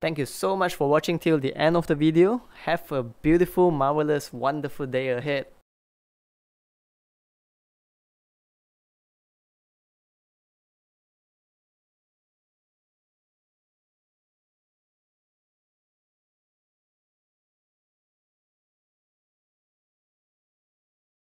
Thank you so much for watching till the end of the video. Have a beautiful, marvelous, wonderful day ahead.